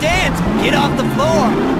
dance! Get off the floor!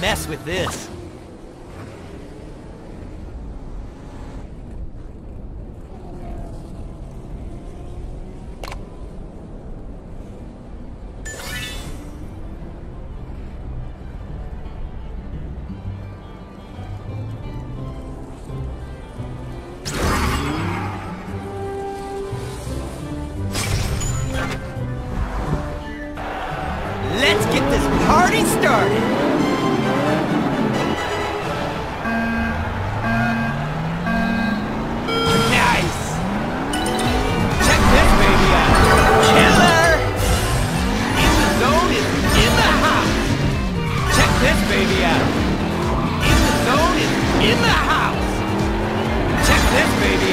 Mess with this. Let's get this party started. In the house! Check this baby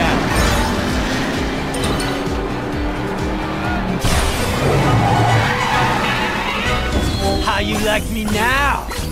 out! How you like me now?